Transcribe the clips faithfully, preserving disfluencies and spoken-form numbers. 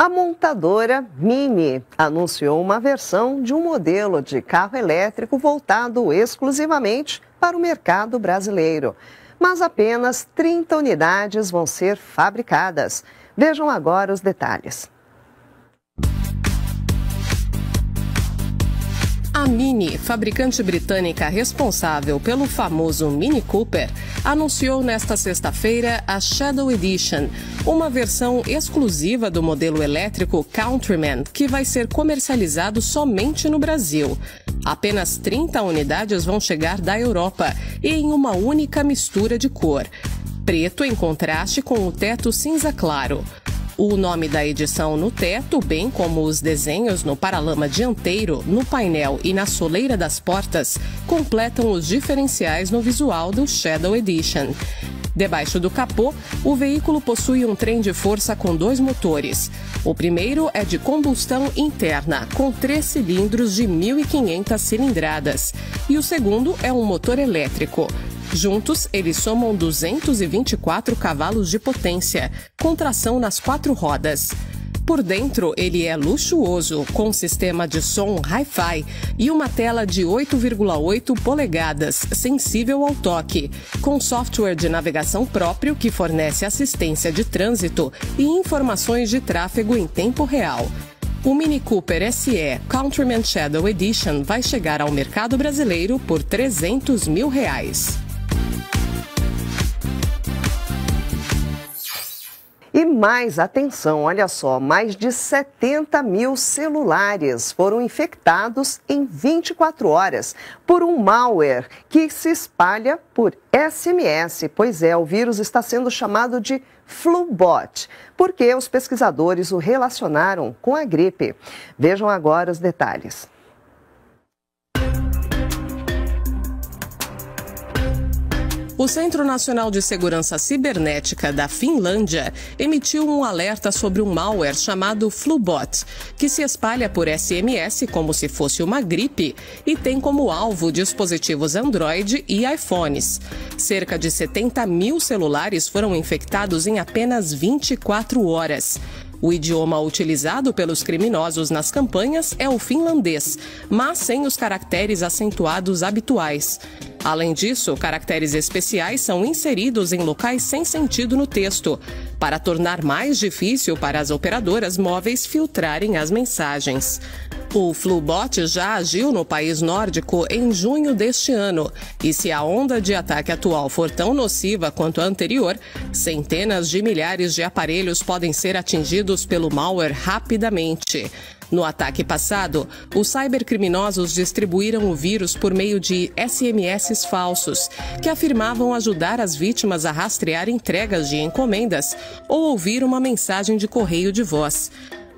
A montadora Mini anunciou uma versão de um modelo de carro elétrico voltado exclusivamente para o mercado brasileiro. Mas apenas trinta unidades vão ser fabricadas. Vejam agora os detalhes. A Mini, fabricante britânica responsável pelo famoso Mini Cooper, anunciou nesta sexta-feira a Shadow Edition, uma versão exclusiva do modelo elétrico Countryman, que vai ser comercializado somente no Brasil. Apenas trinta unidades vão chegar da Europa e em uma única mistura de cor, preto em contraste com o teto cinza claro. O nome da edição no teto, bem como os desenhos no paralama dianteiro, no painel e na soleira das portas, completam os diferenciais no visual do Shadow Edition. Debaixo do capô, o veículo possui um trem de força com dois motores. O primeiro é de combustão interna, com três cilindros de mil e quinhentas cilindradas, e o segundo é um motor elétrico. Juntos, eles somam duzentos e vinte e quatro cavalos de potência, com tração nas quatro rodas. Por dentro, ele é luxuoso, com sistema de som Hi-Fi e uma tela de oito vírgula oito polegadas, sensível ao toque, com software de navegação próprio que fornece assistência de trânsito e informações de tráfego em tempo real. O Mini Cooper S E Countryman Shadow Edition vai chegar ao mercado brasileiro por trezentos mil reais. E mais atenção, olha só, mais de setenta mil celulares foram infectados em vinte e quatro horas por um malware que se espalha por S M S. Pois é, o vírus está sendo chamado de FluBot, porque os pesquisadores o relacionaram com a gripe. Vejam agora os detalhes. O Centro Nacional de Segurança Cibernética da Finlândia emitiu um alerta sobre um malware chamado FluBot, que se espalha por S M S como se fosse uma gripe e tem como alvo dispositivos Android e iPhones. Cerca de setenta mil celulares foram infectados em apenas vinte e quatro horas. O idioma utilizado pelos criminosos nas campanhas é o finlandês, mas sem os caracteres acentuados habituais. Além disso, caracteres especiais são inseridos em locais sem sentido no texto, para tornar mais difícil para as operadoras móveis filtrarem as mensagens. O FluBot já agiu no país nórdico em junho deste ano, e se a onda de ataque atual for tão nociva quanto a anterior, centenas de milhares de aparelhos podem ser atingidos pelo malware rapidamente. No ataque passado, os cybercriminosos distribuíram o vírus por meio de S M S falsos, que afirmavam ajudar as vítimas a rastrear entregas de encomendas ou ouvir uma mensagem de correio de voz.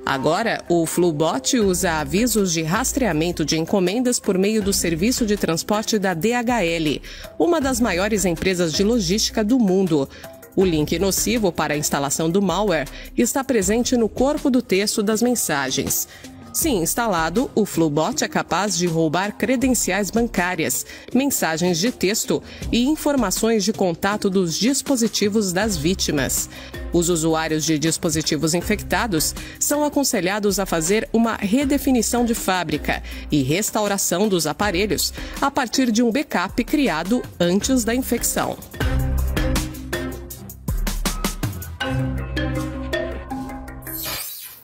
Agora, o FluBot usa avisos de rastreamento de encomendas por meio do serviço de transporte da D H L, uma das maiores empresas de logística do mundo. O link nocivo para a instalação do malware está presente no corpo do texto das mensagens. Se instalado, o FluBot é capaz de roubar credenciais bancárias, mensagens de texto e informações de contato dos dispositivos das vítimas. Os usuários de dispositivos infectados são aconselhados a fazer uma redefinição de fábrica e restauração dos aparelhos a partir de um backup criado antes da infecção.